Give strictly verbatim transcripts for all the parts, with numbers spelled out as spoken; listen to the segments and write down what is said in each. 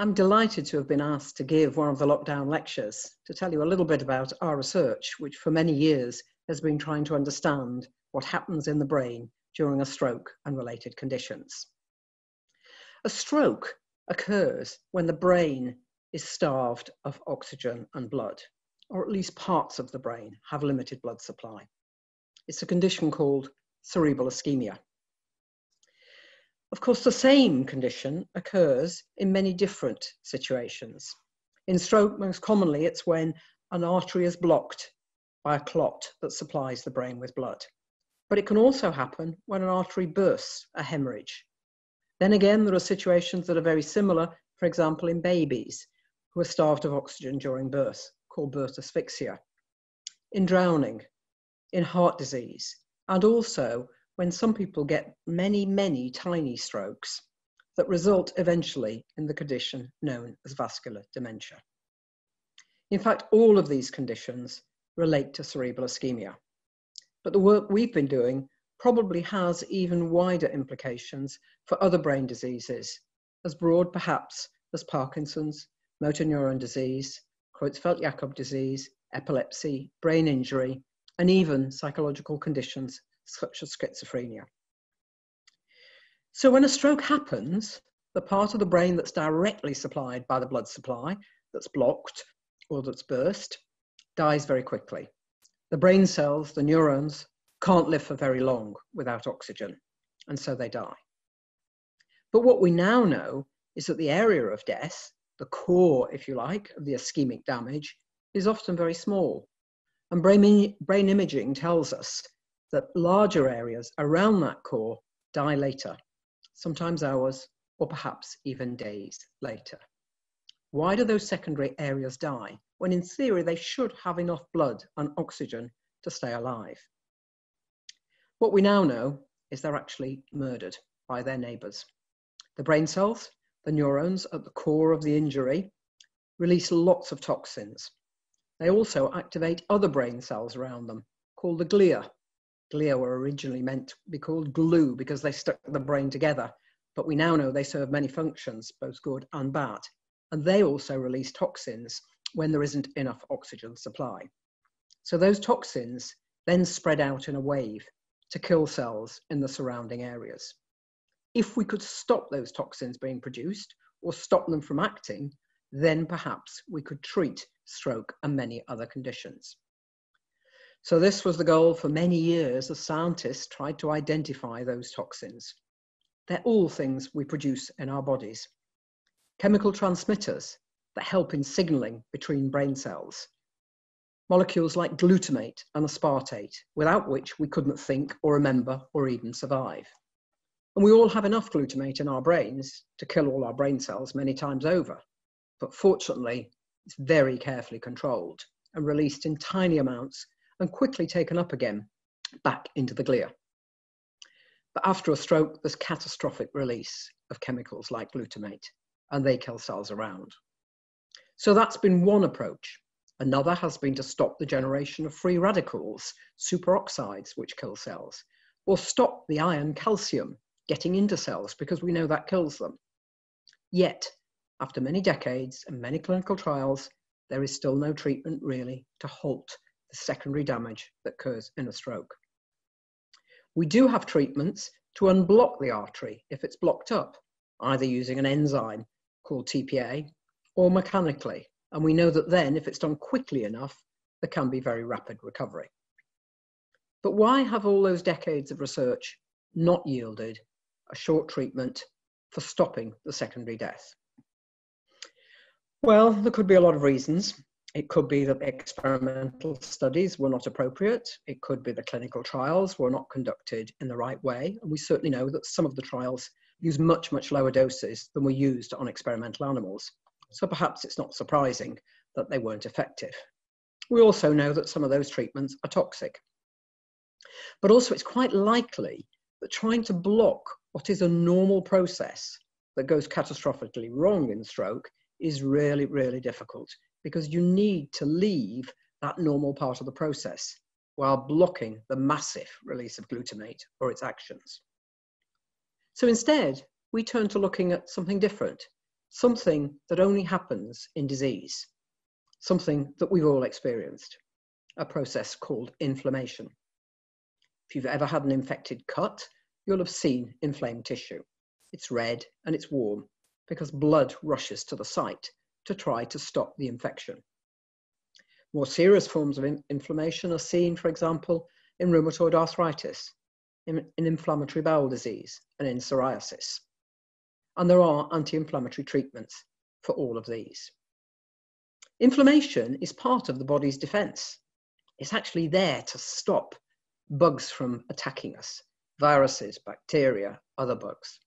I'm delighted to have been asked to give one of the lockdown lectures to tell you a little bit about our research, which for many years has been trying to understand what happens in the brain during a stroke and related conditions. A stroke occurs when the brain is starved of oxygen and blood, or at least parts of the brain have limited blood supply. It's a condition called cerebral ischemia. Of course, the same condition occurs in many different situations. In stroke, most commonly, it's when an artery is blocked by a clot that supplies the brain with blood. But it can also happen when an artery bursts, a hemorrhage. Then again, there are situations that are very similar, for example, in babies who are starved of oxygen during birth, called birth asphyxia, in drowning, in heart disease, and also when some people get many, many tiny strokes that result eventually in the condition known as vascular dementia. In fact, all of these conditions relate to cerebral ischemia, but the work we've been doing probably has even wider implications for other brain diseases, as broad perhaps as Parkinson's, motor neuron disease, Creutzfeldt-Jakob disease, epilepsy, brain injury, and even psychological conditions such as schizophrenia. So when a stroke happens, the part of the brain that's directly supplied by the blood supply, that's blocked or that's burst, dies very quickly. The brain cells, the neurons, can't live for very long without oxygen, and so they die. But what we now know is that the area of death, the core, if you like, of the ischemic damage, is often very small. And brain, brain imaging tells us that larger areas around that core die later, sometimes hours or perhaps even days later. Why do those secondary areas die when in theory they should have enough blood and oxygen to stay alive? What we now know is they're actually murdered by their neighbours. The brain cells, the neurons at the core of the injury, release lots of toxins. They also activate other brain cells around them called the glia. Glia were originally meant to be called glue because they stuck the brain together, but we now know they serve many functions, both good and bad. And they also release toxins when there isn't enough oxygen supply. So those toxins then spread out in a wave to kill cells in the surrounding areas. If we could stop those toxins being produced or stop them from acting, then perhaps we could treat stroke and many other conditions. So this was the goal for many years as scientists tried to identify those toxins. They're all things we produce in our bodies. Chemical transmitters that help in signalling between brain cells. Molecules like glutamate and aspartate, without which we couldn't think or remember or even survive. And we all have enough glutamate in our brains to kill all our brain cells many times over. But fortunately, it's very carefully controlled and released in tiny amounts and quickly taken up again back into the glia. But after a stroke, there's catastrophic release of chemicals like glutamate, and they kill cells around. So that's been one approach. Another has been to stop the generation of free radicals, superoxides, which kill cells, or stop the iron calcium getting into cells because we know that kills them. Yet, after many decades and many clinical trials, there is still no treatment really to halt the secondary damage that occurs in a stroke. We do have treatments to unblock the artery if it's blocked up, either using an enzyme called T P A or mechanically, and we know that then, if it's done quickly enough, there can be very rapid recovery. But why have all those decades of research not yielded a short treatment for stopping the secondary death? Well, there could be a lot of reasons. It could be that experimental studies were not appropriate. It could be the clinical trials were not conducted in the right way. And we certainly know that some of the trials use much, much lower doses than were used on experimental animals. So perhaps it's not surprising that they weren't effective. We also know that some of those treatments are toxic. But also it's quite likely that trying to block what is a normal process that goes catastrophically wrong in stroke is really, really difficult, because you need to leave that normal part of the process while blocking the massive release of glutamate or its actions. So instead, we turn to looking at something different, something that only happens in disease, something that we've all experienced, a process called inflammation. If you've ever had an infected cut, you'll have seen inflamed tissue. It's red and it's warm because blood rushes to the site to try to stop the infection. More serious forms of in inflammation are seen, for example, in rheumatoid arthritis, in, in inflammatory bowel disease, and in psoriasis. And there are anti-inflammatory treatments for all of these. Inflammation is part of the body's defense. It's actually there to stop bugs from attacking us, viruses, bacteria, other bugs.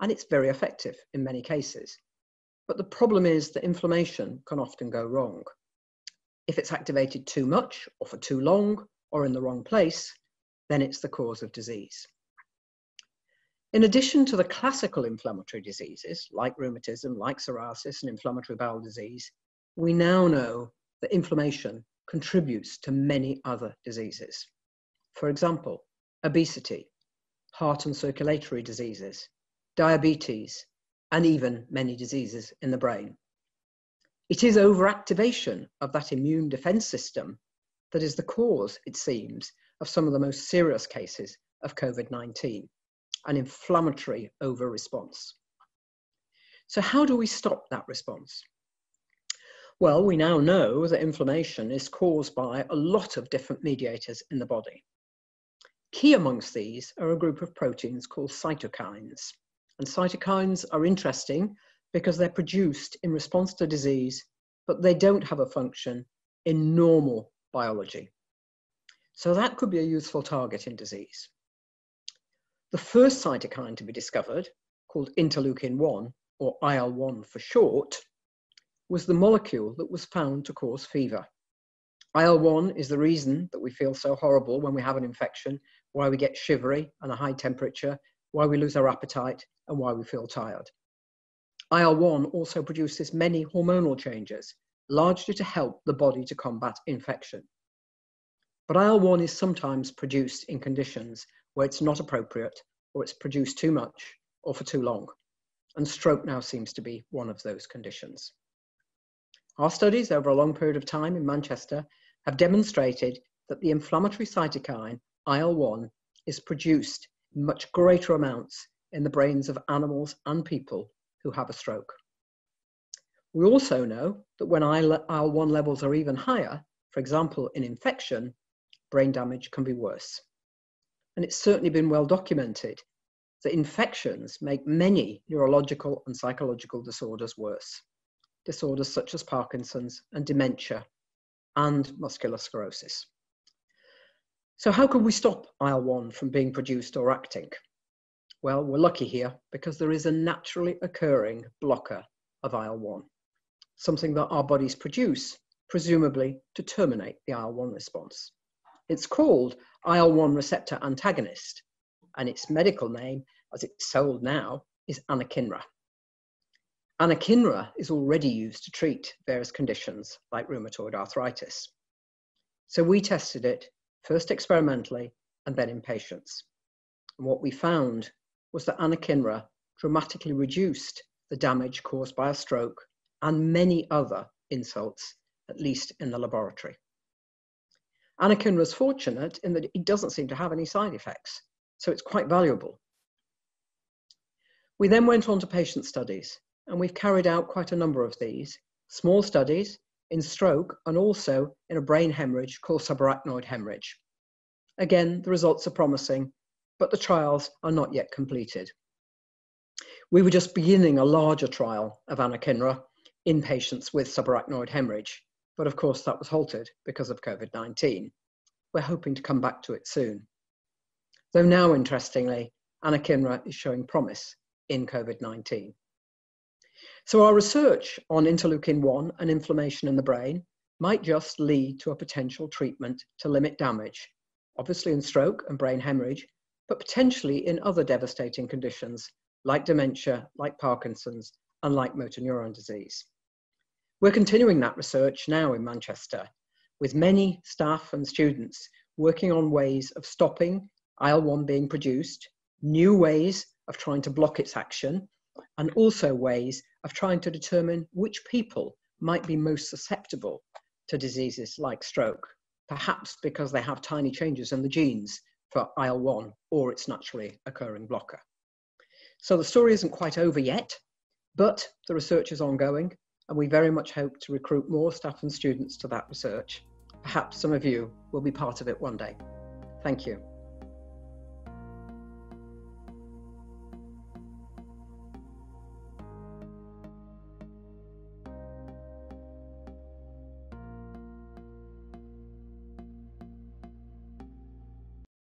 And it's very effective in many cases. But the problem is that inflammation can often go wrong. If it's activated too much or for too long or in the wrong place, then it's the cause of disease. In addition to the classical inflammatory diseases like rheumatism, like psoriasis and inflammatory bowel disease, we now know that inflammation contributes to many other diseases. For example, obesity, heart and circulatory diseases, diabetes, and even many diseases in the brain. It is overactivation of that immune defense system that is the cause, it seems, of some of the most serious cases of COVID nineteen, an inflammatory over-response. So how do we stop that response? Well, we now know that inflammation is caused by a lot of different mediators in the body. Key amongst these are a group of proteins called cytokines. And cytokines are interesting because they're produced in response to disease, but they don't have a function in normal biology. So that could be a useful target in disease. The first cytokine to be discovered, called interleukin one, or I L one for short, was the molecule that was found to cause fever. I L one is the reason that we feel so horrible when we have an infection, why we get shivery and a high temperature, why we lose our appetite, and why we feel tired. I L one also produces many hormonal changes, largely to help the body to combat infection. But I L one is sometimes produced in conditions where it's not appropriate, or it's produced too much, or for too long. And stroke now seems to be one of those conditions. Our studies over a long period of time in Manchester have demonstrated that the inflammatory cytokine, I L one, is produced in much greater amounts in the brains of animals and people who have a stroke. We also know that when I L one levels are even higher, for example, in infection, brain damage can be worse. And it's certainly been well documented that infections make many neurological and psychological disorders worse. Disorders such as Parkinson's and dementia and muscular sclerosis. So how can we stop I L one from being produced or acting? Well, we're lucky here because there is a naturally occurring blocker of I L one, something that our bodies produce, presumably to terminate the I L one response. It's called I L one receptor antagonist, and its medical name, as it's sold now, is Anakinra. Anakinra is already used to treat various conditions like rheumatoid arthritis. So we tested it first experimentally and then in patients. And what we found was that Anakinra dramatically reduced the damage caused by a stroke and many other insults, at least in the laboratory. Anakinra is fortunate in that it doesn't seem to have any side effects, so it's quite valuable. We then went on to patient studies. And we've carried out quite a number of these, small studies in stroke and also in a brain hemorrhage called subarachnoid hemorrhage. Again, the results are promising, but the trials are not yet completed. We were just beginning a larger trial of Anakinra in patients with subarachnoid hemorrhage, but of course that was halted because of COVID nineteen. We're hoping to come back to it soon. Though now, interestingly, Anakinra is showing promise in COVID nineteen. So our research on interleukin one and inflammation in the brain might just lead to a potential treatment to limit damage, obviously in stroke and brain hemorrhage, but potentially in other devastating conditions like dementia, like Parkinson's, and like motor neuron disease. We're continuing that research now in Manchester with many staff and students working on ways of stopping I L one being produced, new ways of trying to block its action, and also ways of trying to determine which people might be most susceptible to diseases like stroke, perhaps because they have tiny changes in the genes for I L one or its naturally occurring blocker. So the story isn't quite over yet, but the research is ongoing, and we very much hope to recruit more staff and students to that research. Perhaps some of you will be part of it one day. Thank you.